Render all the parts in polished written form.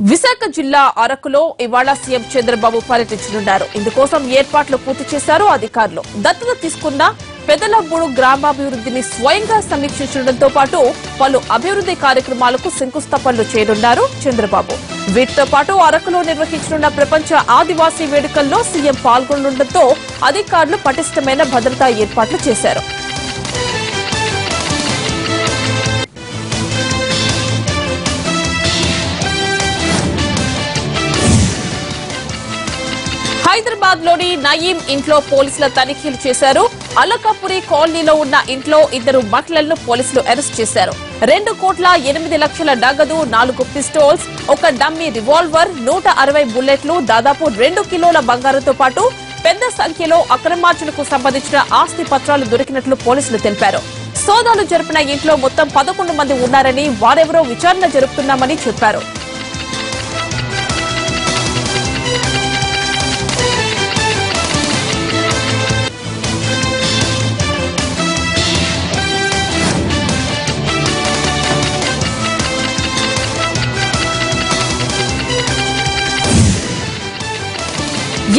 Visakha Jilla Arakulo, Ivala CM Chandrababu Paryatincharu. Indukosam Yerpatlu Poorti Chesaru Adhikarulu. Dattaka Tiskunna, Pedalappudu Grama Abhivrudhini Swayanga Samikshinchadamto Patu, Palu Abhivrudhi Karyakramaలకు Shankusthapanlu Cheyanuన్నారు Chandrababu. వీటితో పాటు అరకులో నిర్వహించనున్న ప్రపంచ ఆదివాసీ వేడుకల్లో CM పాల్గొనడంతో అధికారులు పటిష్టమైన భద్రతా ఏర్పాట్లు చేశారు. హైదరాబాద్ లోని నయీం ఇంట్లో పోలీసుల తనిఖీలు చేశారు. అలకాపురి కాలనీలో ఉన్న ఇంట్లో ఇద్దరు మహిళలను పోలీసులు అరెస్ట్ చేశారు. 2,08,00,000 నగదు, 4 పిస్టోల్స్, ఒక డమ్మీ రివాల్వర్, 160 బుల్లెట్లు, దాదాపు 2 కిలోల బంగారంతో పాటు పెద్ద సంఖ్యలో అక్రమార్జనకు సంబంధించిన ఆస్తి పత్రాలు దొరికినట్లు పోలీసులు తెలిపారు. సోదాలు జరిపిన ఇంట్లో మొత్తం 11 మంది ఉన్నారని, వారెవరో విచారణ జరుపుతున్నామని చెప్పారు.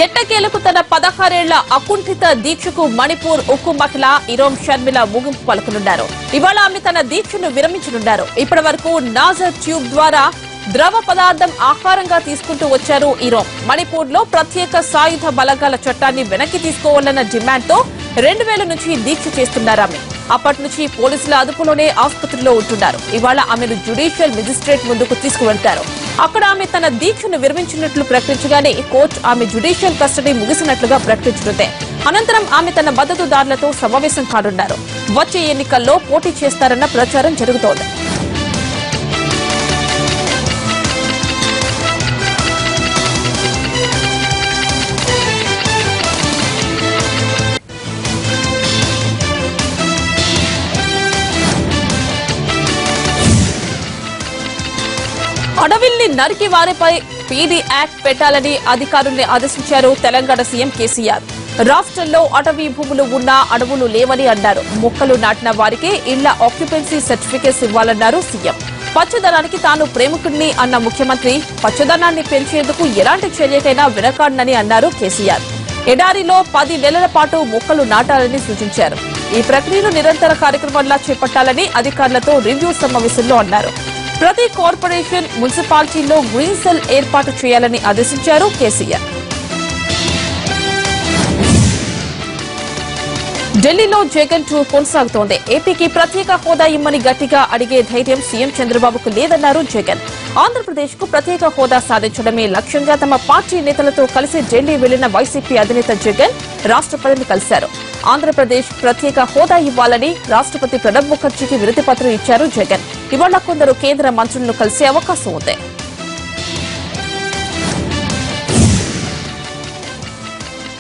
ఎట్టకేలకు తన 16 ఏళ్ల అకుంఠిత దీక్షకు మణిపూర్ ఉక్కు మహిళ ఇరోం షర్మిల ముగింపు పలుకునున్నారు. ఇవాళ ఆమె తన దీక్షను విరమించనున్నారు. ఇప్పటి వరకు నాజర్ ట్యూబ్ ద్వారా ద్రవ పదార్థం ఆహారంగా తీసుకుంటూ వచ్చారు ఇరోం. మణిపూర్ లో ప్రత్యేక సాయుధ బలగాల చట్టాన్ని వెనక్కి తీసుకోవాలన్న డిమాండ్తో 2000 నుంచి దీక్ష చేస్తున్నారామె. అప్పటి నుంచి పోలీసుల అదుపులోనే ఆసుపత్రిలో ఉంటున్నారు. ఇవాళ ఆమెను జ్యుడిషియల్ మెజిస్ట్రేట్ ముందుకు తీసుకువెళ్తారు. అక్కడ ఆమె తన దీక్షను విరమించినట్లు ప్రకటించగానే కోర్టు ఆమె జ్యుడిషియల్ కస్టడీ ముగిసినట్లుగా ప్రకటించనుంది. అనంతరం ఆమె తన మద్దతుదారులతో సమావేశం కానున్నారు. వచ్చే ఎన్నికల్లో పోటీ చేస్తారన్న ప్రచారం జరుగుతోంది. అడవిల్ని నరికి వారిపై పీడీ యాక్ట్ పెట్టాలని అధికారుల్ని ఆదేశించారు తెలంగాణ సీఎం కేసీఆర్. రాష్ట్రంలో అటవీ భూములు ఉన్నా అడవులు లేవని అన్నారు. మొక్కలు నాటిన వారికే ఇళ్ల ఆక్యుపెన్సీ సర్టిఫికేట్స్ ఇవ్వాలన్నారు సీఎం. పచ్చదనానికి తాను ప్రేమికుడిని అన్న ముఖ్యమంత్రి పచ్చదనాన్ని పెంచేందుకు ఎలాంటి చర్యకైనా వెనకాడనని అన్నారు కేసీఆర్. ఎడారిలో 10 నెలల పాటు మొక్కలు నాటాలని సూచించారు. ఈ ప్రక్రియను నిరంతర కార్యక్రమంలా చేపట్టాలని అధికారులతో రివ్యూ సమావేశంలో అన్నారు. ప్రతి కార్పొరేషన్ మున్సిపాలిటీలో గ్రీన్ సెల్ ఏర్పాటు చేయాలని ఆదేశించారు కేసీఆర్. ఢిల్లీలో జగన్ టూర్ కొనసాగుతోంది. ఏపీకి ప్రత్యేక హోదా ఇమ్మని గట్టిగా అడిగే ధైర్యం సీఎం చంద్రబాబుకు లేదన్నారు జగన్. ఆంధ్రప్రదేశ్కు ప్రత్యేక హోదా సాధించడమే లక్ష్యంగా తమ పార్టీ నేతలతో కలిసి ఢిల్లీ వెళ్లిన వైసీపీ అధినేత జగన్ రాష్ట్రపతిని కలిశారు. ఆంధ్రప్రదేశ్ ప్రత్యేక హోదా ఇవ్వాలని రాష్ట్రపతి ప్రణబ్ ముఖర్జీకి వినతి పత్రం ఇచ్చారు జగన్. ఇవాళ కొందరు కేంద్ర మంత్రులను కలిసే అవకాశం ఉంది.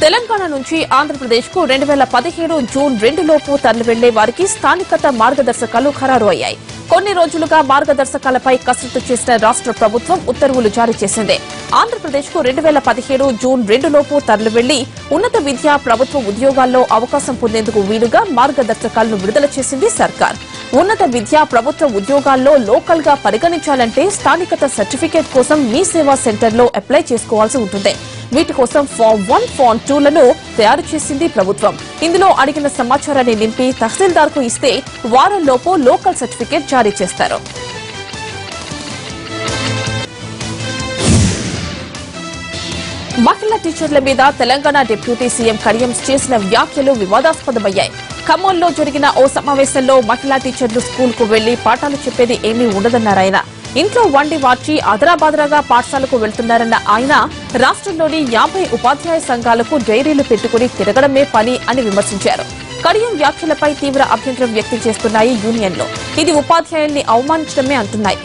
తెలంగాణ నుంచి ఆంధ్రప్రదేశ్కు 2017 జూన్ 2 లోపు తరలి వెళ్లే వారికి స్థానికత మార్గదర్శకాలు ఖరారు అయ్యాయి. కొన్ని రోజులుగా మార్గదర్శకాలపై కసరత్తు చేసిన రాష్ట్ర ప్రభుత్వం ఉత్తర్వులు జారీ చేసింది. ఆంధ్రప్రదేశ్కు 2017 జూన్ 2 లోపు తరలి వెళ్లి ఉన్నత విద్య, ప్రభుత్వ ఉద్యోగాల్లో అవకాశం పొందేందుకు వీలుగా మార్గదర్శకాలను విడుదల చేసింది సర్కార్. ఉన్నత విద్య, ప్రభుత్వ ఉద్యోగాల్లో లోకల్ గా పరిగణించాలంటే స్థానికత సర్టిఫికేట్ కోసం మీ సేవా సెంటర్లో అప్లై చేసుకోవాల్సి ఉంటుంది. వీటి కోసం ఫామ్ 1, ఫామ్ 2లను తయారు చేసింది ప్రభుత్వం. ఇందులో అడిగిన సమాచారాన్ని నింపి తహసీల్దార్కు ఇస్తే వారంలోపు లోకల్ సర్టిఫికేట్ జారీ చేస్తారు. మహిళా టీచర్ల మీద తెలంగాణ డిప్యూటీ సీఎం కడియం చేసిన వ్యాఖ్యలు వివాదాస్పదమయ్యాయి. ఖమ్మంలో జరిగిన ఓ సమావేశంలో మహిళా టీచర్లు స్కూల్కు వెళ్లి పాఠాలు చెప్పేది ఏమీ ఉండదన్నారాయన. ఇంట్లో వండి వార్చి అదరాబాదరాగా పాఠశాలకు వెళ్తున్నారన్న ఆయన రాష్ట్రంలోని 50 ఉపాధ్యాయ సంఘాలకు డైరీలు పెట్టుకుని తిరగడమే పని అని విమర్శించారు. కడియం వ్యాఖ్యలపై తీవ్ర అభ్యంతరం వ్యక్తం చేస్తున్నాయి యూనియన్లు. ఇది ఉపాధ్యాయుల్ని అవమానించడమే అంటున్నాయి.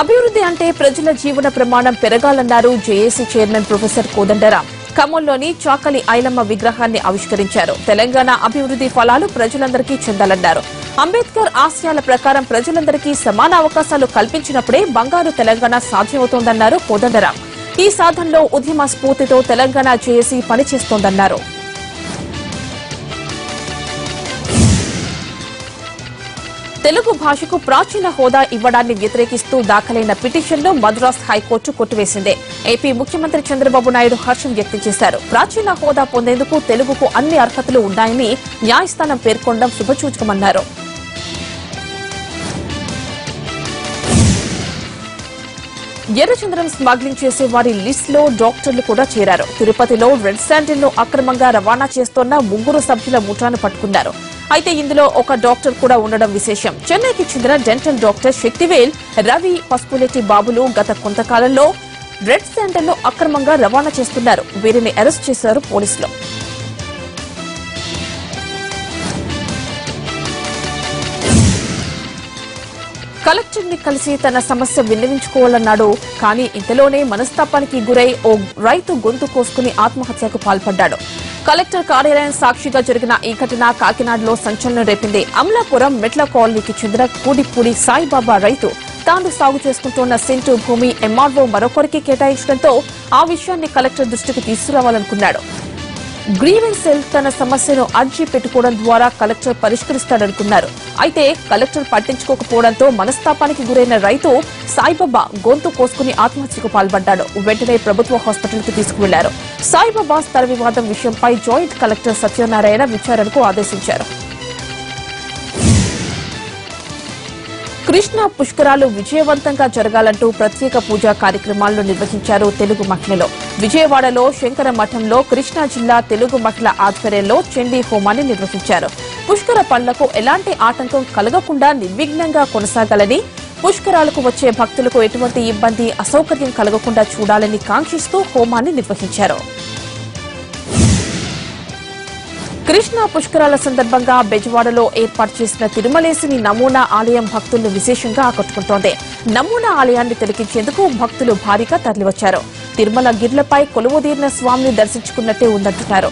అభివృద్ధి అంటే ప్రజల జీవన ప్రమాణం పెరగాలన్నారు జేఏసీ చైర్మన్ ప్రొఫెసర్ కోదండరాం. ఖమ్మంలోని చాకలి ఐలమ్మ విగ్రహాన్ని ఆవిష్కరించారు. తెలంగాణ అభివృద్ధి ఫలాలు ప్రజలందరికీ చెందాలన్నారు. అంబేద్కర్ ఆశయాల ప్రకారం ప్రజలందరికీ సమాన అవకాశాలు కల్పించినప్పుడే బంగారు తెలంగాణ సాధ్యమవుతోందన్నారు కోదండరాం. ఈ సాధనలో ఉద్యమ స్ఫూర్తితో తెలంగాణ జేఏసీ పనిచేస్తోందన్నారు. తెలుగు భాషకు ప్రాచీన హోదా ఇవ్వడాన్ని వ్యతిరేకిస్తూ దాఖలైన పిటిషన్ను మద్రాస్ హైకోర్టు కొట్టివేసింది. ఏపీ ముఖ్యమంత్రి చంద్రబాబు నాయుడు హర్షం వ్యక్తం చేశారు. ప్రాచీన హోదా పొందేందుకు తెలుగుకు అన్ని అర్హతలు ఉన్నాయని న్యాయస్థానం పేర్కొనడం శుభసూచకమన్నారు. ఎర్రచంద్రం స్మగ్లింగ్ చేసే వారి లిస్టులో డాక్టర్లు కూడా చేరారు. తిరుపతిలో రెడ్ శాండిల్ను అక్రమంగా రవాణా చేస్తున్న ముగ్గురు సభ్యుల ముఠాను పట్టుకున్నారు. అయితే ఇందులో ఒక డాక్టర్ కూడా ఉండడం విశేషం. చెన్నైకి చెందిన డెంటల్ డాక్టర్ శక్తివేల్, రవి, పసుపులెట్టి బాబులు గత కొంతకాలంలో రెడ్ శాండిల్ను అక్రమంగా రవాణా చేస్తున్నారు. వీరిని అరెస్ట్ చేశారు పోలీసులు. కలెక్టర్ని కలిసి తన సమస్య విన్నవించుకోవాలన్నాడు. కానీ ఇంతలోనే మనస్తాపానికి గురై ఓ రైతు గొంతు కోసుకుని ఆత్మహత్యకు పాల్పడ్డాడు. కలెక్టర్ కార్యాలయం సాక్షిగా జరిగిన ఈ ఘటన కాకినాడలో సంచలనం రేపింది. అమలాపురం మెట్ల కాలనీకి చెందిన కూడిపూడి సాయిబాబా రైతు తాను సాగు చేసుకుంటున్న సెంటు భూమి ఎంఆర్ఓ మరొకరికి కేటాయించడంతో ఆ విషయాన్ని కలెక్టర్ దృష్టికి తీసుకురావాలనుకున్నాడు. గ్రీవెన్స్ సెల్ తన సమస్యను అర్జీ పెట్టుకోవడం ద్వారా కలెక్టర్ పరిష్కరిస్తాడనుకున్నారు. అయితే కలెక్టర్ పట్టించుకోకపోవడంతో మనస్తాపానికి గురైన రైతు సాయిబాబా గొంతు కోసుకుని ఆత్మహత్యకు పాల్పడ్డాడు. వెంటనే ప్రభుత్వ హాస్పిటల్కు తీసుకువెళ్లారు. సాయిబాబా స్థల వివాదం విషయంపై జాయింట్ కలెక్టర్ సత్యనారాయణ విచారణకు ఆదేశించారు. కృష్ణా పుష్కరాలు విజయవంతంగా జరగాలంటూ ప్రత్యేక పూజా కార్యక్రమాలను నిర్వహించారు తెలుగు మహిళలు. విజయవాడలో శంకర మఠంలో కృష్ణా జిల్లా తెలుగు మహిళ ఆధ్వర్యంలో చండీ హోమాన్ని నిర్వహించారు. పుష్కర పనులకు ఎలాంటి ఆటంకం కలగకుండా నిర్విఘ్నంగా కొనసాగాలని, పుష్కరాలకు వచ్చే భక్తులకు ఎటువంటి ఇబ్బంది అసౌకర్యం కలగకుండా చూడాలని కాంక్షిస్తూ హోమాన్ని నిర్వహించారు. కృష్ణా పుష్కరాల సందర్భంగా బెజవాడలో ఏర్పాటు చేసిన తిరుమలేశుని నమూనా ఆలయం భక్తులను విశేషంగా ఆకట్టుకుంటోంది. నమూనా ఆలయాన్ని తిలకించేందుకు భక్తులు భారీగా తరలివచ్చారు. తిరుమల గిర్లపై కొలువుదీరిన స్వామిని దర్శించుకున్నట్టే ఉందంటున్నారు.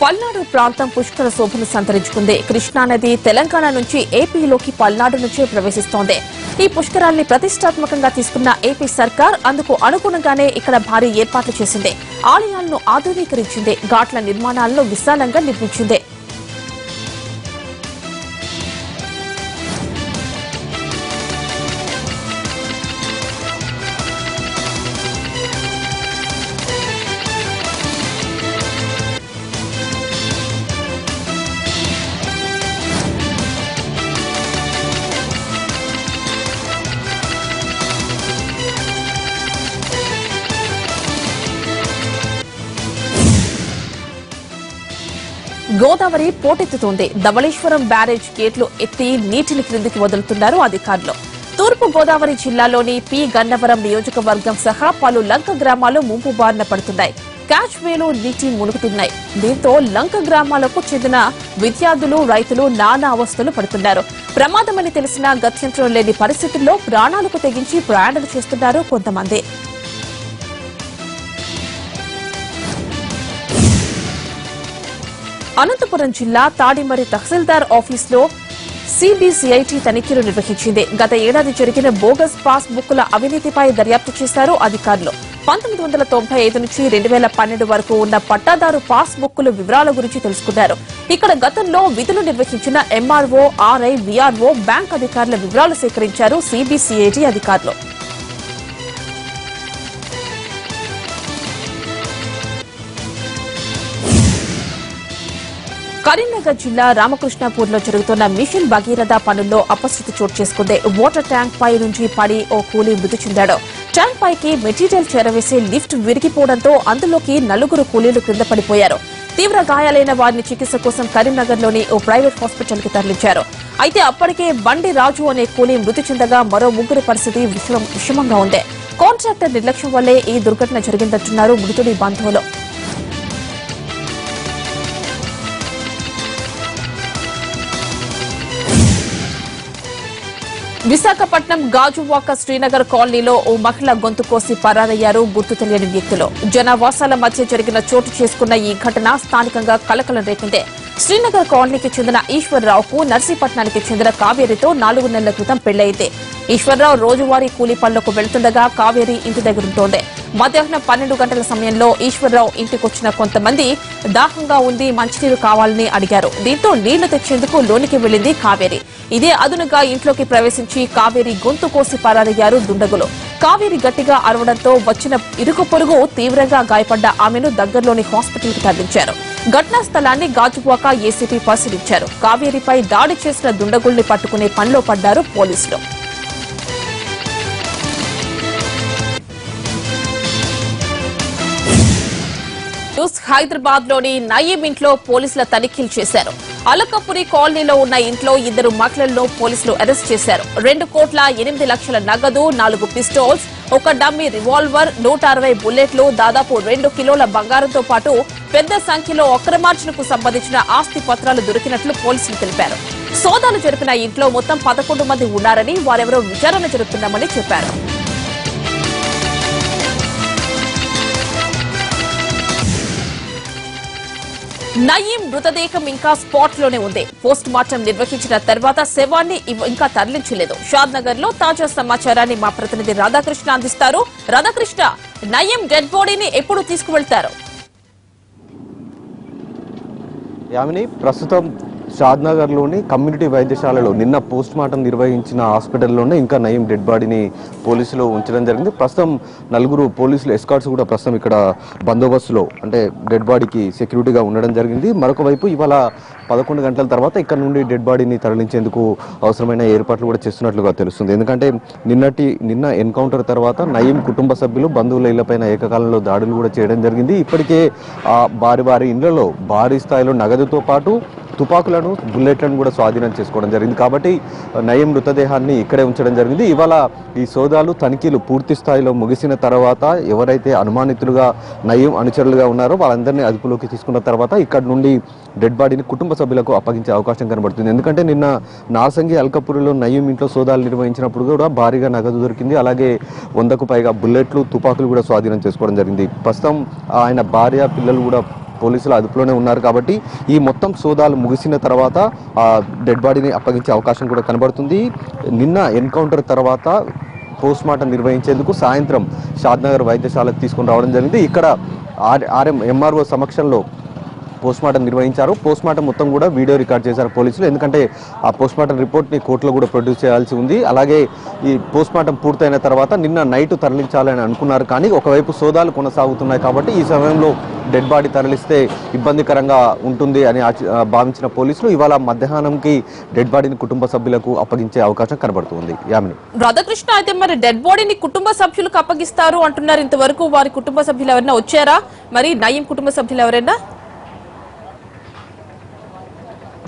పల్నాడు ప్రాంతం పుష్కర శోభను సంతరించుకుంది. కృష్ణానది తెలంగాణ నుంచి ఏపీలోకి పల్నాడు నుంచే ప్రవేశిస్తోంది. ఈ పుష్కరాల్ని ప్రతిష్టాత్మకంగా తీసుకున్న ఏపీ సర్కార్ అందుకు అనుగుణంగానే ఇక్కడ భారీ ఏర్పాట్లు చేసింది. ఆలయాలను ఆధునీకరించింది. ఘాట్ల నిర్మాణాలను విశాలంగా నిర్మించింది. గోదావరి పోటెత్తుతోంది. ధవళేశ్వరం బ్యారేజ్ గేట్లు ఎత్తి నీటిని క్రిందికి వదులుతున్నారు అధికారులు. తూర్పు గోదావరి జిల్లాలోని పి గన్నవరం నియోజకవర్గం సహా పలు లంక గ్రామాలు ముంపు బారిన పడుతున్నాయి. క్యాచ్ వేలు నీటి మునుగుతున్నాయి. దీంతో లంక గ్రామాలకు చెందిన విద్యార్థులు, రైతులు నానా అవస్థలు పడుతున్నారు. ప్రమాదమని తెలిసినా గత్యంతరం లేని పరిస్థితుల్లో ప్రాణాలకు తెగించి ప్రయాణాలు చేస్తున్నారు కొంతమంది. అనంతపురం జిల్లా తాడిమరి తహసీల్దార్ ఆఫీసులో సిబిసిఐటి తనిఖీలు నిర్వహించింది. గత ఏడాది జరిగిన బోగస్ పాస్ బుక్ల అవినీతిపై దర్యాప్తు చేశారు అధికారులు. 1995 నుంచి 2012 వరకు ఉన్న పట్టాదారు పాస్ బుక్కుల వివరాల గురించి తెలుసుకున్నారు. ఇక్కడ గతంలో విధులు నిర్వహించిన ఎంఆర్ఓ, ఆర్ఐ, విఆర్ఓ, బ్యాంక్ అధికారుల వివరాలు సేకరించారు సిబిసిఐటి అధికారులు. కరీంనగర్ జిల్లా రామకృష్ణాపూర్లో జరుగుతున్న మిషన్ భగీరథ పనుల్లో అపశృతి చోటు చేసుకుంది. వాటర్ ట్యాంక్ పై నుంచి పడి ఓ కూలీ మృతి చెందాడు. ట్యాంక్ పైకి మెటీరియల్ చేరవేసే లిఫ్ట్ విరిగిపోవడంతో అందులోకి నలుగురు కూలీలు కింద పడిపోయారు. తీవ్ర గాయాలైన వారిని చికిత్స కోసం కరీంనగర్లోని ఓ ప్రైవేట్ హాస్పిటల్కి తరలించారు. అయితే అప్పటికే బండి రాజు అనే కూలీ మృతి చెందగా మరో ముగ్గురి పరిస్థితి విషమంగా ఉంది. కాంట్రాక్టర్ నిర్లక్ష్యం వల్లే ఈ దుర్ఘటన జరిగిందంటున్నారు మృతుడి బంధువులు. విశాఖపట్నం గాజువాక శ్రీనగర్ కాలనీలో ఓ మహిళ గొంతు కోసి పరారయ్యారు గుర్తు తెలియని వ్యక్తులు. జనావాసాల మధ్య జరిగిన చోటు చేసుకున్న ఈ ఘటన స్థానికంగా కలకలం రేపింది. శ్రీనగర్ కాలనీకి చెందిన ఈశ్వర్రావుకు నర్సీపట్నానికి చెందిన కావేరితో 4 నెలల క్రితం పెళ్లయింది. ఈశ్వర్రావు రోజువారీ కూలీ పనులకు వెళ్తుండగా కావేరి ఇంటి దగ్గరుంటోంది. మధ్యాహ్నం 12 గంటల సమయంలో ఈశ్వరరావు ఇంటికొచ్చిన కొంతమంది దాహంగా ఉంది మంచినీరు కావాలని అడిగారు. దీంతో నీళ్లు తెచ్చేందుకు లోనికి వెళ్లింది కావేరి. ఇదే అదునుగా ఇంట్లోకి ప్రవేశించి కావేరి గొంతు కోసి పారయ్యారు దుండగులు. కావేరి గట్టిగా అరవడంతో వచ్చిన ఇరుకుపొరుగు తీవ్రంగా గాయపడ్డ ఆమెను దగ్గరలోని హాస్పిటల్కి తరలించారు. ఘటనా స్థలాన్ని గాజువాక ఏసీపీ పరిశీలించారు. కావేరిపై దాడి చేసిన దుండగుల్ని పట్టుకునే పనిలో పడ్డారు పోలీసులు. హైదరాబాద్ లోని నయీం ఇంట్లో పోలీసుల తనిఖీలు చేశారు. అలకపురి కాలనీలో ఉన్న ఇంట్లో ఇద్దరు మహిళలను పోలీసులు అరెస్ట్ చేశారు. 2,08,00,000 నగదు, 4 పిస్టోల్స్, ఒక డమ్మీ రివాల్వర్, 160 బుల్లెట్లు, దాదాపు 2 కిలోల బంగారంతో పాటు పెద్ద సంఖ్యలో అక్రమార్జనకు సంబంధించిన ఆస్తి పత్రాలు దొరికినట్లు పోలీసులు తెలిపారు. సోదాలు జరిపిన ఇంట్లో మొత్తం 11 మంది ఉన్నారని, వారెవరో విచారణ జరుపుతున్నామని చెప్పారు. నయీం మృతదేహం ఇంకా స్పాట్ లోనే ఉంది. పోస్ట్ మార్టం నిర్వహించిన తర్వాత శవాన్ని ఇంకా తరలించలేదు. షాద్ నగర్ లో తాజా సమాచారాన్ని మా ప్రతినిధి రాధాకృష్ణ అందిస్తారు. రాధాకృష్ణ, నయీం డెడ్ బాడీని ఎప్పుడు తీసుకువెళ్తారు? ప్రస్తుతం షాద్నగర్ లోని కమ్యూనిటీ వైద్యశాలలో నిన్న పోస్ట్ మార్టం నిర్వహించిన హాస్పిటల్లోనే ఇంకా నయీం డెడ్ బాడీని పోలీసులు ఉంచడం జరిగింది. ప్రస్తుతం 4 పోలీసులు ఎస్కార్ట్స్ కూడా ప్రస్తుతం ఇక్కడ బందోబస్తులో, అంటే డెడ్ బాడీకి సెక్యూరిటీగా ఉండడం జరిగింది. మరొకవైపు ఇవాళ 11 గంటల తర్వాత ఇక్కడ నుండి డెడ్ బాడీని తరలించేందుకు అవసరమైన ఏర్పాట్లు కూడా చేస్తున్నట్లుగా తెలుస్తుంది. ఎందుకంటే నిన్న ఎన్కౌంటర్ తర్వాత నయీం కుటుంబ సభ్యులు బంధువుల ఇళ్లపైన ఏకకాలంలో దాడులు కూడా చేయడం జరిగింది. ఇప్పటికే భారీ ఇళ్లలో భారీ స్థాయిలో నగదుతో పాటు తుపాకులను, బుల్లెట్లను కూడా స్వాధీనం చేసుకోవడం జరిగింది. కాబట్టి నయీం మృతదేహాన్ని ఇక్కడే ఉంచడం జరిగింది. ఇవాళ ఈ సోదాలు, తనిఖీలు పూర్తి స్థాయిలో ముగిసిన తర్వాత ఎవరైతే అనుమానితులుగా నయీం అనుచరులుగా ఉన్నారో వాళ్ళందరినీ అదుపులోకి తీసుకున్న తర్వాత ఇక్కడ నుండి డెడ్ బాడీని కుటుంబ సభ్యులకు అప్పగించే అవకాశం కనబడుతుంది. ఎందుకంటే నిన్న నార్సంగి, అల్కపూర్లో నయీం ఇంట్లో సోదాలు నిర్వహించినప్పుడు కూడా భారీగా నగదు దొరికింది. అలాగే 100కు పైగా బుల్లెట్లు, తుపాకులు కూడా స్వాధీనం చేసుకోవడం జరిగింది. ప్రస్తుతం ఆయన భార్య, పిల్లలు కూడా పోలీసులు అదుపులోనే ఉన్నారు. కాబట్టి ఈ మొత్తం సోదాలు ముగిసిన తర్వాత డెడ్ బాడీని అప్పగించే అవకాశం కూడా కనబడుతుంది. నిన్న ఎన్కౌంటర్ తర్వాత పోస్ట్ మార్టం నిర్వహించేందుకు సాయంత్రం షాద్నగర్ వైద్యశాలకు తీసుకుని రావడం జరిగింది. ఇక్కడ ఎంఆర్ఓ సమక్షంలో పోస్ట్ మార్టం నిర్వహించారు. పోస్ట్ మార్టం మొత్తం కూడా వీడియో రికార్డ్ చేశారు పోలీసులు. ఎందుకంటే ఆ పోస్ట్ మార్టం రిపోర్ట్ని కోర్టులో కూడా ప్రొడ్యూస్ చేయాల్సి ఉంది. అలాగే ఈ పోస్ట్ మార్టం పూర్తయిన తర్వాత నిన్న నైట్ తరలించాలని అనుకున్నారు. కానీ ఒకవైపు సోదాలు కొనసాగుతున్నాయి కాబట్టి ఈ సమయంలో డెడ్ బాడీ తరలిస్తే ఇబ్బందికరంగా ఉంటుంది అని భావించిన పోలీసులు ఇవాళ మధ్యాహ్నంకి డెడ్ బాడీని కుటుంబ సభ్యులకు అప్పగించే అవకాశం కనబడుతుంది. యామిని, రాధాకృష్ణ, అయితే మరి డెడ్ బాడీని కుటుంబ సభ్యులకు అప్పగిస్తారు అంటున్నారు. ఇంతవరకు వారి కుటుంబ సభ్యులు ఎవరైనా వచ్చారా? మరి నయీం కుటుంబ సభ్యులు ఎవరైనా?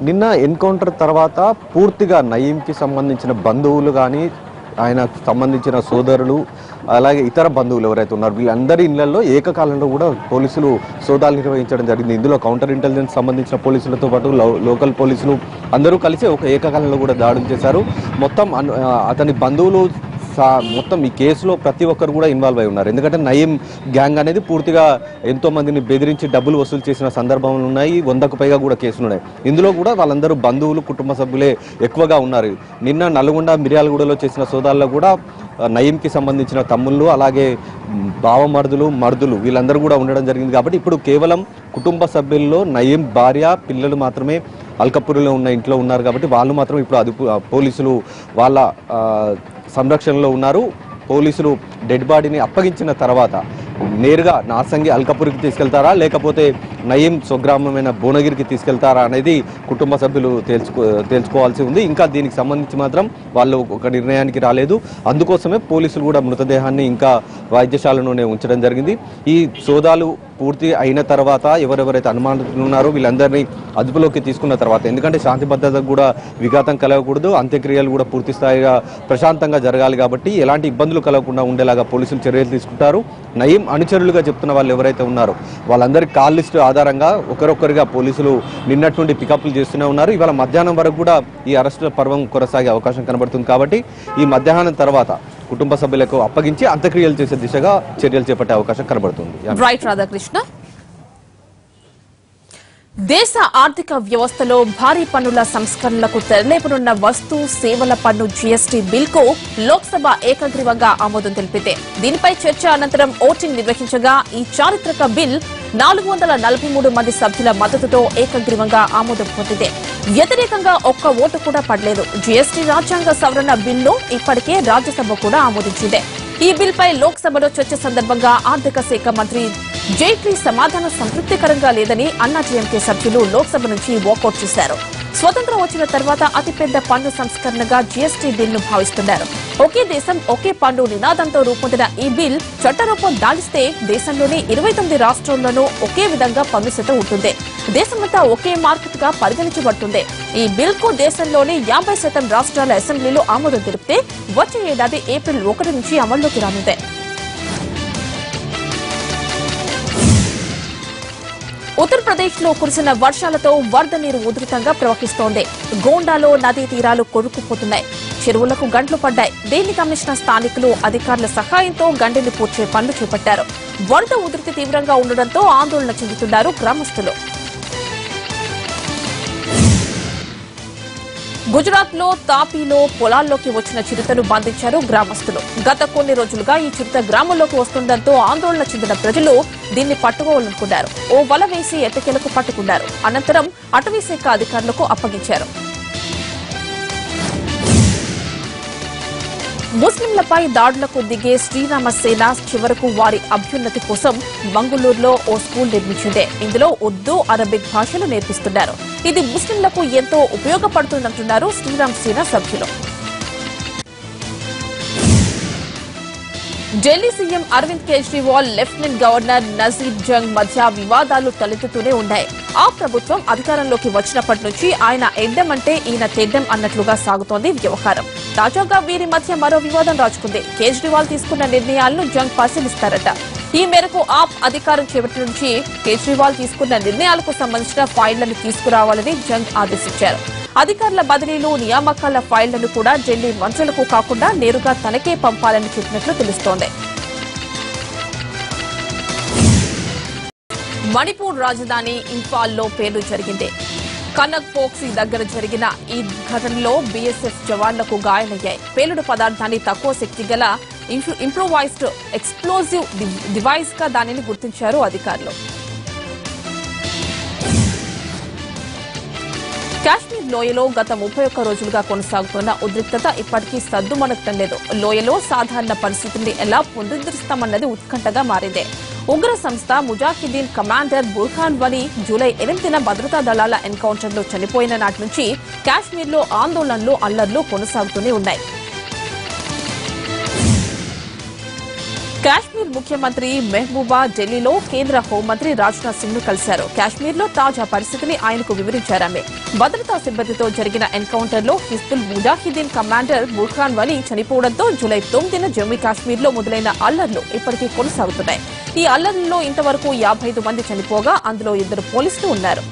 నిన్న ఎన్కౌంటర్ తర్వాత పూర్తిగా నయీంకి సంబంధించిన బంధువులు కానీ, ఆయనకు సంబంధించిన సోదరులు, అలాగే ఇతర బంధువులు ఎవరైతే ఉన్నారు వీళ్ళందరి ఇళ్లలో ఏకకాలంలో కూడా పోలీసులు సోదాలు నిర్వహించడం జరిగింది. ఇందులో కౌంటర్ ఇంటెలిజెన్స్ సంబంధించిన పోలీసులతో పాటు లోకల్ పోలీసులు అందరూ కలిసి ఒక ఏకకాలంలో కూడా దాడులు చేశారు. మొత్తం అతని బంధువులు మొత్తం ఈ కేసులో ప్రతి ఒక్కరు కూడా ఇన్వాల్వ్ అయి ఉన్నారు. ఎందుకంటే నయీం గ్యాంగ్ అనేది పూర్తిగా ఎంతో మందిని బెదిరించి డబ్బులు వసూలు చేసిన సందర్భాలు ఉన్నాయి. 100కు పైగా కూడా కేసులు ఉన్నాయి. ఇందులో కూడా వాళ్ళందరూ బంధువులు, కుటుంబ సభ్యులే ఎక్కువగా ఉన్నారు. నిన్న నల్గొండ, మిర్యాలగూడలో చేసిన సోదాల్లో కూడా నయీంకి సంబంధించిన తమ్ముళ్ళు, అలాగే బావమరుదులు, మరుదులు వీళ్ళందరూ కూడా ఉండడం జరిగింది. కాబట్టి ఇప్పుడు కేవలం కుటుంబ సభ్యుల్లో నయీం భార్య, పిల్లలు మాత్రమే అల్కపూర్లో ఉన్న ఇంట్లో ఉన్నారు. కాబట్టి వాళ్ళు మాత్రం ఇప్పుడు పోలీసులు వాళ్ళ సంరక్షణలో ఉన్నారు. పోలీసులు డెడ్ బాడీని అప్పగించిన తర్వాత నేరుగా నార్సంగి, అల్కపూర్కి తీసుకెళ్తారా లేకపోతే నయీం స్వగ్రామమైన భువనగిరికి తీసుకెళ్తారా అనేది కుటుంబ సభ్యులు తేల్చుకోవాల్సి ఉంది. ఇంకా దీనికి సంబంధించి మాత్రం వాళ్ళు ఒక నిర్ణయానికి రాలేదు. అందుకోసమే పోలీసులు కూడా మృతదేహాన్ని ఇంకా వైద్యశాలలోనే ఉంచడం జరిగింది. ఈ సోదాలు పూర్తి అయిన తర్వాత ఎవరెవరైతే అనుమానితులు ఉన్నారో వీళ్ళందరినీ అదుపులోకి తీసుకున్న తర్వాత, ఎందుకంటే శాంతి భద్రతకు కూడా విఘాతం కలగకూడదు, అంత్యక్రియలు కూడా పూర్తి స్థాయిగా ప్రశాంతంగా జరగాలి. కాబట్టి ఎలాంటి ఇబ్బందులు కలగకుండా ఉండేలాగా పోలీసులు చర్యలు తీసుకుంటారు. నయీం అనుచరులుగా చెప్తున్న వాళ్ళు ఎవరైతే ఉన్నారో వాళ్ళందరి కాల్ లిస్టు ఆధారంగా ఒకరొకరిగా పోలీసులు నిన్నటి నుండి పికప్లు చేస్తూనే ఉన్నారు. ఇవాళ మధ్యాహ్నం వరకు కూడా ఈ అరెస్టుల పర్వం కొనసాగే అవకాశం కనబడుతుంది. కాబట్టి ఈ మధ్యాహ్నం తర్వాత కుటుంబ సభ్యులకు అప్పగించి అంత్యక్రియలు చేసే దిశగా చర్యలు చేపట్టే అవకాశం కనబడుతుంది. దేశ ఆర్థిక వ్యవస్థలో భారీ పన్నుల సంస్కరణలకు తెరలేపనున్న వస్తు సేవల పన్ను జీఎస్టీ బిల్కు లోక్సభ ఏకగ్రీవంగా ఆమోదం తెలిపింది. దీనిపై చర్చ అనంతరం ఓటింగ్ నిర్వహించగా ఈ చారిత్రక బిల్ 443 మంది సభ్యుల మద్దతుతో ఏకగ్రీవంగా ఆమోదం పొందింది. వ్యతిరేకంగా ఒక్క ఓటు కూడా పడలేదు. జీఎస్టీ రాజ్యాంగ సవరణ బిల్లును ఇప్పటికే రాజ్యసభ కూడా ఆమోదించింది. ఈ బిల్పై లోక్సభలో చర్చ సందర్భంగా ఆర్థిక శాఖ మంత్రి జైట్లీ సమాధానం సంతృప్తికరంగా లేదని అన్నా డీఎంకే సభ్యులు లోక్సభ నుంచి వాకౌట్ చేశారు. స్వతంత్రం వచ్చిన తర్వాత అతిపెద్ద పన్ను సంస్కరణగా జీఎస్టీ బిల్ను భావిస్తున్నారు. ఒకే దేశం ఒకే పన్ను నినాదంతో రూపొందిన ఈ బిల్ చట్టరూపం దాలిస్తే దేశంలోని 29 రాష్ట్రాల్లోనూ ఒకే విధంగా పన్ను శాతం ఉంటుంది. దేశమంతా ఒకే మార్కెట్గా పరిగణించబడుతుంది. ఈ బిల్కు దేశంలోని 50% రాష్ట్రాల అసెంబ్లీలు ఆమోదం తెలిపితే వచ్చే ఏడాది ఏప్రిల్ 1 నుంచి అమల్లోకి రానుంది. ఉత్తరప్రదేశ్లో కురిసిన వర్షాలతో వరద నీరు ఉధృతంగా ప్రవహిస్తోంది. గోండాలో నదీ తీరాలు కొరుకుపోతున్నాయి. చెరువులకు గంటలు పడ్డాయి. దీన్ని గమనించిన స్థానికులు అధికారుల సహాయంతో గండిని పూడ్చే పనులు చేపట్టారు. వరద ఉధృతి తీవ్రంగా ఉండడంతో ఆందోళన చెందుతున్నారు గ్రామస్తులు. గుజరాత్లో తాపీలో పొలాల్లోకి వచ్చిన చిరుతను బంధించారు గ్రామస్తులు. గత కొన్ని రోజులుగా ఈ చిరుత గ్రామంలోకి వస్తుండటంతో ఆందోళన చెందిన ప్రజలు దీన్ని పట్టుకోవాలనుకున్నారు. ఓ వల వేసి ఎట్టకేలకు పట్టుకున్నారు. అనంతరం అటవీ శాఖ అధికారులకు అప్పగించారు. ముస్లింలపై దాడులకు దిగే శ్రీరామ సేన చివరకు వారి అభ్యున్నతి కోసం మంగుళూరులో ఓ స్కూల్ నిర్మించింది. ఇందులో ఉర్దూ, అరబిక్ భాషలు నేర్పిస్తున్నారు. ఇది ముస్లింలకు ఎంతో ఉపయోగపడుతుందంటున్నారు శ్రీరామ సేన సభ్యులు. Delhi CM Arvind Kejriwal, lieutenant governor Najeeb Jung మధ్య వివాదాలు తలెత్తుతూనే ఉన్నాయి. ఆ ప్రభుత్వం అధికారంలోకి వచ్చినప్పటి నుంచి ఆయన ఎడ్డమంటే ఈయన తెడ్డం అన్నట్లుగా సాగుతోంది వ్యవహారం. తాజాగా వీరి మధ్య మరో వివాదం రాజుకుంది. కేజ్రీవాల్ తీసుకున్న నిర్ణయాలను జంగ్ పరిశీలిస్తారట. ఈ మేరకు ఆప్ అధికారం చేపట్టి నుంచి కేజ్రీవాల్ తీసుకున్న నిర్ణయాలకు సంబంధించిన ఫైళ్లను తీసుకురావాలని జంగ్ ఆదేశించారు. అధికారుల బదిలీలు, నియామకాల ఫైళ్లను కూడా ఢిల్లీ మంత్రులకు కాకుండా నేరుగా తనకే పంపాలని చెప్పినట్లు తెలుస్తోంది. మణిపూర్ రాజధాని ఇంఫాల్లో పేలు జరిగింది. కనక్ పోక్సీ దగ్గర జరిగిన ఈ ఘటనలో బీఎస్ఎఫ్ జవాన్లకు గాయాలయ్యాయి. పేలుడు పదార్థాన్ని తక్కువ శక్తి గల ఇంప్రూవైజ్డ్ ఎక్స్ప్లోజివ్ డివైస్గా దానిని గుర్తించారు అధికారులు. కాశ్మీర్ లోయలో గత 31 రోజులుగా కొనసాగుతున్న ఉద్రిక్తత ఇప్పటికీ సద్దుమణగటం లేదు. లోయలో సాధారణ పరిస్థితిని ఎలా పునరుద్ధరిస్తామన్నది ఉత్కంఠగా మారింది. ఉగ్ర సంస్థ ముజాహిదీన్ కమాండర్ బుర్ఖాన్ వనీ జూలై 8న భద్రతా దళాల ఎన్కౌంటర్లో చనిపోయిన నాటి నుంచి కాశ్మీర్లో ఆందోళనలు, అల్లర్లు కొనసాగుతూనే ఉన్నాయి. కాశ్మీర్ ముఖ్యమంత్రి మెహబూబా ఢిల్లీలో కేంద్ర హోంమంత్రి రాజ్నాథ్ సింగ్ను కలిశారు. కాశ్మీర్లో తాజా పరిస్థితిని ఆయనకు వివరించారామె. భద్రతా సిబ్బందితో జరిగిన ఎన్కౌంటర్లో హిజ్బుల్ ముజాహిదీన్ కమాండర్ బుర్ఖాన్ వనీ చనిపోవడంతో జూలై 9న జమ్మూ కాశ్మీర్లో మొదలైన అల్లర్లు ఇప్పటికీ కొనసాగుతున్నాయి. ఈ అల్లర్లలో ఇంతవరకు 55 మంది చనిపోగా అందులో 2 పోలీసులు ఉన్నారు.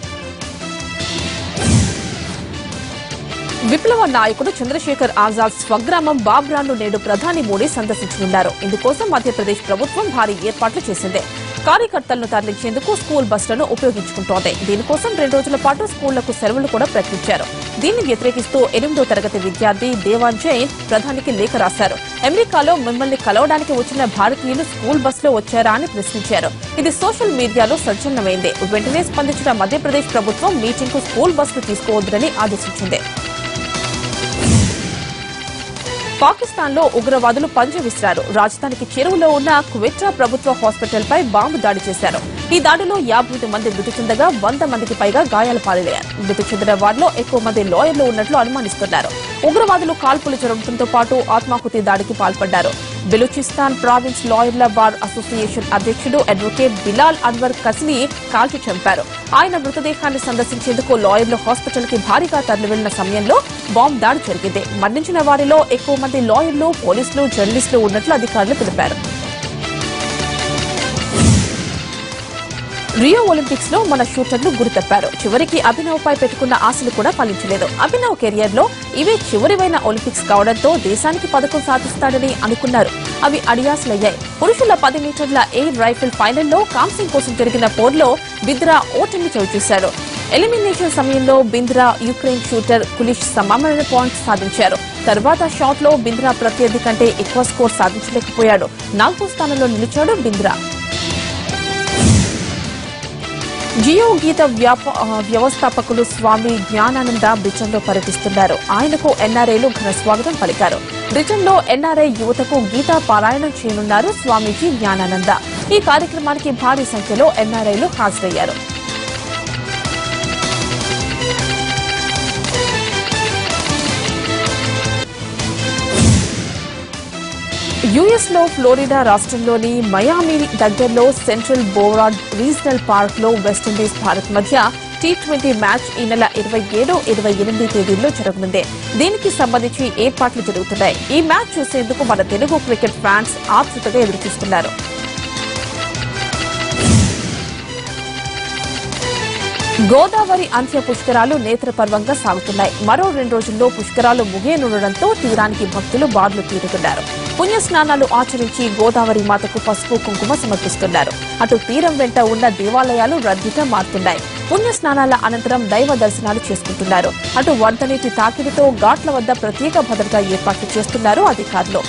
విప్లవ నాయకుడు చంద్రశేఖర్ ఆజాద్ స్వగ్రామం బాబ్రాను నేడు ప్రధాని మోడీ సందర్శించనున్నారు. ఇందుకోసం మధ్యప్రదేశ్ ప్రభుత్వం భారీ ఏర్పాట్లు చేసింది. కార్యకర్తలను తరలించేందుకు స్కూల్ బస్సులను ఉపయోగించుకుంటోంది. దీనికోసం 2 రోజుల పాటు స్కూళ్లకు సెలవులు కూడా ప్రకటించారు. దీన్ని వ్యతిరేకిస్తూ 8వ తరగతి విద్యార్థి దేవాన్ జైన్ ప్రధానికి లేఖ రాశారు. అమెరికాలో మిమ్మల్ని కలవడానికి వచ్చిన భారతీయులు స్కూల్ బస్సులో వచ్చారా అని ప్రశ్నించారు. ఇది సోషల్ మీడియాలో సంచలనమైంది. వెంటనే స్పందించిన మధ్యప్రదేశ్ ప్రభుత్వం మీటింగ్కు స్కూల్ బస్సులు తీసుకోవద్దని ఆదేశించింది. పాకిస్తాన్లో ఉగ్రవాదులు పంజా విసిరారు. రాజధానికి చేరువలో ఉన్న క్వెట్టా ప్రభుత్వ హాస్పిటల్పై బాంబు దాడి చేశారు. ఈ దాడిలో 55 మంది మృతి చెందగా 100 మందికి పైగా గాయాల పాలయ్యారు. మృతి చెందిన వారిలో ఎక్కువ మంది లాయర్లు ఉన్నట్లు అనుమానిస్తున్నారు. ఉగ్రవాదులు కాల్పులు జరపడంతో పాటు ఆత్మాహుతి దాడికి పాల్పడ్డారు. బెలూచిస్తాన్ ప్రావిన్స్ లాయర్ల బార్ అసోసియేషన్ అధ్యక్షుడు అడ్వకేట్ బిలాల్ అన్వర్ కస్ని కాల్చి చంపారు. ఆయన మృతదేహాన్ని సందర్శించేందుకు లాయర్లు హాస్పిటల్కి భారీగా తరలివెళ్లిన సమయంలో బాంబు దాడి జరిగింది. మరణించిన వారిలో ఎక్కువ మంది లాయర్లు, పోలీసులు, జర్నలిస్టులు ఉన్నట్లు అధికారులు తెలిపారు. రియో ఒలింపిక్స్ లో మన షూటర్లు గురితప్పారు. చివరికి అభినవ్ పై పెట్టుకున్న ఆశలు కూడా ఫలించలేదు. అభినవ్ కెరియర్ లో ఇవే చివరివైన ఒలింపిక్స్ కావడంతో దేశానికి పథకం సాధిస్తాడని అనుకున్నారు. అవి అడియాసలయ్యాయి. పురుషుల 10 మీటర్ల ఎయిర్ రైఫిల్ ఫైనల్లో కాంస్యం కోసం జరిగిన పోర్లో బిద్రా ఓటమి చవిచూశారు. ఎలిమినేషన్ సమయంలో బింద్రా యుక్రెయిన్ షూటర్ కులిష్ సమమైన పాయింట్ సాధించారు. తర్వాత షాట్లో బింద్రా ప్రత్యర్థి కంటే ఎక్కువ స్కోర్ సాధించలేకపోయాడు. నాలుగో స్థానంలో నిలిచాడు బింద్రా. జియో గీత వ్యవస్థాపకులు స్వామి జ్ఞానానంద బ్రిటన్లో పర్యటిస్తున్నారు. ఆయనకు ఎన్ఆర్ఐలు ఘన స్వాగతం పలికారు. బ్రిటన్లో ఎన్ఆర్ఐ యువతకు గీతా పారాయణం చేయనున్నారు స్వామీజీ జ్ఞానానంద. ఈ కార్యక్రమానికి భారీ సంఖ్యలో ఎన్ఆర్ఐలు హాజరయ్యారు. యుఎస్ లో ఫ్లోరిడా రాష్ట్రంలోని మయామి దగ్గరలో సెంట్రల్ బోరాడ్ రీజనల్ పార్క్ లో వెస్టిండీస్ భారత్ మధ్య T20 మ్యాచ్ ఈ నెల 27, 28 తేదీల్లో జరగనుంది. దీనికి సంబంధించి ఏర్పాట్లు జరుగుతున్నాయి. ఈ మ్యాచ్ చూసేందుకు మన తెలుగు క్రికెట్ ఫ్యాన్స్ ఆతృతగా ఎదురుచూస్తున్నారు. గోదావరి అంత్య పుష్కరాలు నేత్రపర్వంగా సాగుతున్నాయి. మరో 2 రోజుల్లో పుష్కరాలు ముగియనుండటంతో తీరానికి భక్తులు బార్లు తీరుతున్నారు. పుణ్యస్నానాలు ఆచరించి గోదావరి మాతకు పసుపు కుంకుమ సమర్పిస్తున్నారు. అటు తీరం వెంట ఉన్న దేవాలయాలు రద్దీగా మారుతున్నాయి. పుణ్యస్నానాల అనంతరం దైవ దర్శనాలు చేసుకుంటున్నారు. అటు వరద నీటి తాకిడితో ఘాట్ల వద్ద ప్రత్యేక భద్రతా ఏర్పాట్లు చేస్తున్నారు అధికారులు.